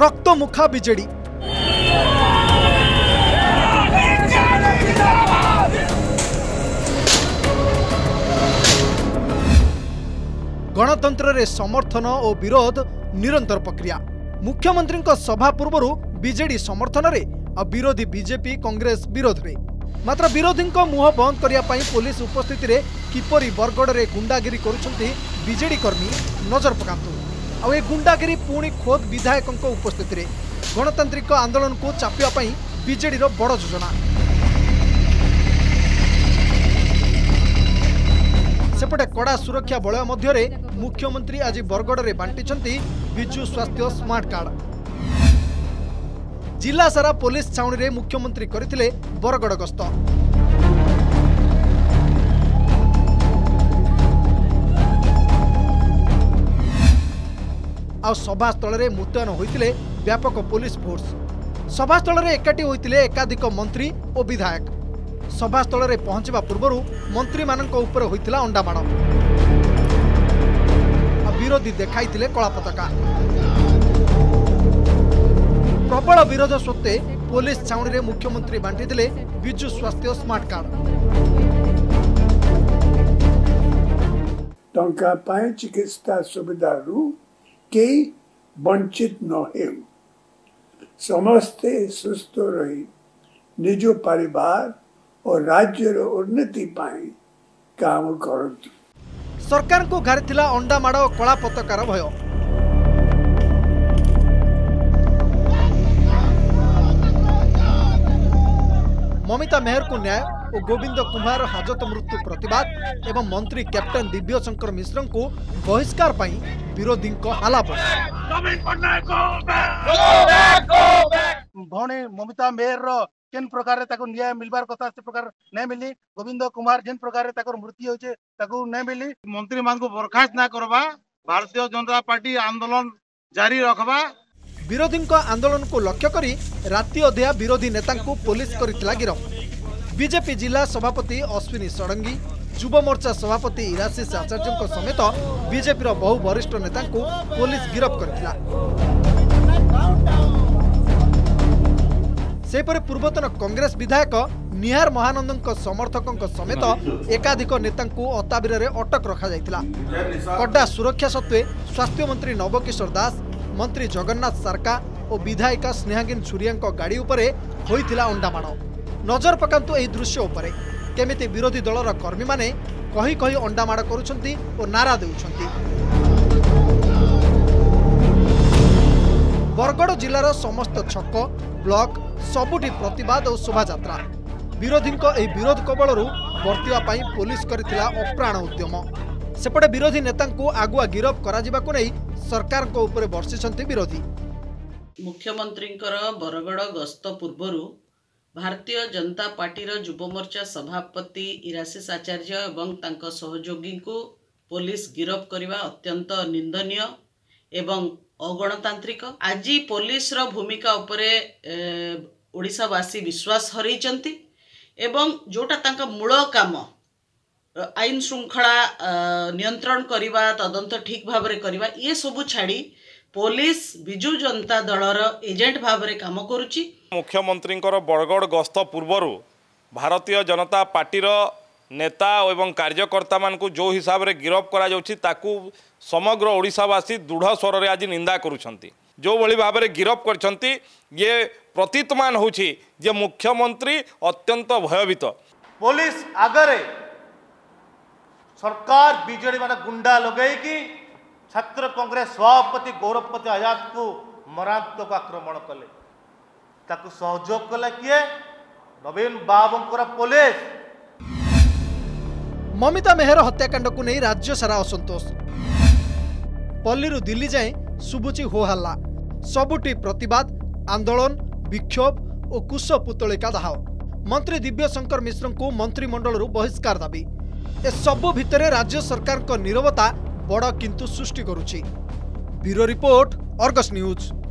रक्तमुखा BJD. गणतंत्र रे समर्थन और विरोध निरंतर प्रक्रिया। मुख्यमंत्री सभा पूर्व बीजेडी समर्थन रे और विरोधी बीजेपी कांग्रेस विरोध रे, मात्र विरोधी मुह बंद करने पुलिस उपस्थिति रे किपरी बरगड़ रे गुंडागिरी करुछंती बीजेडी कर्मी नजर पकातु। आ गुंडागिरी पुणी खोद विधायकों उपस्थिति रे गणतांत्रिक आंदोलन को चापिया बीजेडी रो बड़ योजना। सेपटे कड़ा सुरक्षा बलय मध्यरे मुख्यमंत्री आज बरगड़ में बांटिचंती विजु स्वास्थ्य स्मार्ट कार्ड। जिला सारा पुलिस छाउणी रे मुख्यमंत्री करथिले बरगड़ गस्त। आ सभास्थल रे मुतयन होइतिले व्यापक पुलिस फोर्स। सभास्थल रे एकाठी होइतिले एकाधिक मंत्री और विधायक। सभास्थल में पहुंचा पूर्व मंत्री मानक होता अंडामाड़ विरोधी देखाई कला पताका। प्रबल विरोध सत्वे पुलिस छाउणी में मुख्यमंत्री बांटी विजु स्वास्थ्य स्मार्ट कार्ड। टंका पाए चिकित्सा सुविधा के वंचित न हो, समस्ते सुस्थ रही निज परिवार और राज्यर उन्नति काम करती। सरकार को घारीला अंडामाड़ और कला पताकार भय। ममिता मेहर को न्याय और गोविंद कुमार हाजत मृत्यु प्रतिवाद एवं मंत्री कैप्टन दिव्य शंकर मिश्र को बहिष्कार विरोधी आलाप। भौणी ममिता मेहर जेन प्रकार न्याय मिलबार कथा से प्रकार नहीं मिली। गोविंद कुमार जेन प्रकार मृत्यु होचे ताको नहीं मिली। मंत्री मान को बर्खास्त ना करवा, भारतीय जनता पार्टी आंदोलन जारी रखवा। विरोधी आंदोलन को लक्ष्य करी राति अध्या विरोधी नेता को पुलिस करथिला गिरफ। बीजेपी जिला सभापति अश्विनी षडंगी, युवा मोर्चा सभापति इराशिष आचार्यों समेत बीजेपी बहु वरिष्ठ नेता को पुलिस गिरफ करथिला। सेपरे पूर्वतन कांग्रेस विधायक निहार महानंद समर्थकों समेत एकाधिक नेता अताबिरे रे अटक रखा जायतिला। कड़ा सुरक्षा सत्वे स्वास्थ्य मंत्री नवकिशोर दास, मंत्री जगन्नाथ सारका और विधायिका स्नेहागिन छुरिया गाड़ी उपरे होइतिला अंडामाण। नजर पकांतु एही दृश्य उपरे, केमिति विरोधी दलर कर्मी माने कही कही अंडामाण करुछंती और नारा देउछंती। बरगड़ जिलार समस्त छक ब्लक सबुठी प्रतिवाद और शोभायात्रा। विरोधी एही विरोध कबलू बर्तिया पुलिस करथिला अप्राण उद्यम। सेपटे विरोधी नेता को आगुआ गिरफ कराजिबाकु नै सरकार को ऊपर बर्षिसंती विरोधी। मुख्यमंत्री बरगड़ गस्त पूर्व भारतीय जनता पार्टी युवा मोर्चा सभापति इराशिष आचार्य एवं तांको सहयोगी को पुलिस गिरफ करवा अत्यंत निंदनीय एवं अगणतांत्रिक। आज पुलिस रो भूमिका उपरे ओडिशावासी विश्वास हरई चंती एवं जोटा तांका मूल काम आईन श्रृंखला नियंत्रण करवा, तदंत ठीक भाव रे करवा, ये सब छाड़ी पुलिस बिजु जनता दलर एजेंट भाव रे काम करुची। मुख्यमंत्री बरगड़ गस्त पूर्व भारतीय जनता पार्टी नेता एवं कार्यकर्ता मान को जो हिसाब रे गिरफ करा जाउछि ताकू समग्र ओडिशावासी दृढ़ स्वर रे आज निंदा करुछंती। जो भली भाव रे गिरफ करछंती ये प्रतीतमान होछि जे मुख्यमंत्री अत्यंत भयभीत। पुलिस आगरे सरकार बीजेडी माने गुंडा लगे कि छात्र कांग्रेस सभापति गौरवपति आजाद को मरात्मक आक्रमण कले, ताकू सहयोग कला किए नवीन बाबूंकर पुलिस। ममिता मेहर हत्याकांड को नहीं राज्य सारा असंतोष। पल्ली दिल्ली जाए शुभुची हो हल्ला। सबुटी प्रतिवाद, आंदोलन, विक्षोभ और कुश पुतलिका दाह। मंत्री दिव्य शंकर मिश्र को मंत्रिमंडल बहिष्कार दाबी। ए सबु भितरे राज्य सरकार नीरवता बड़ किंतु सृष्टि करुछि। Bureau report, Argus news.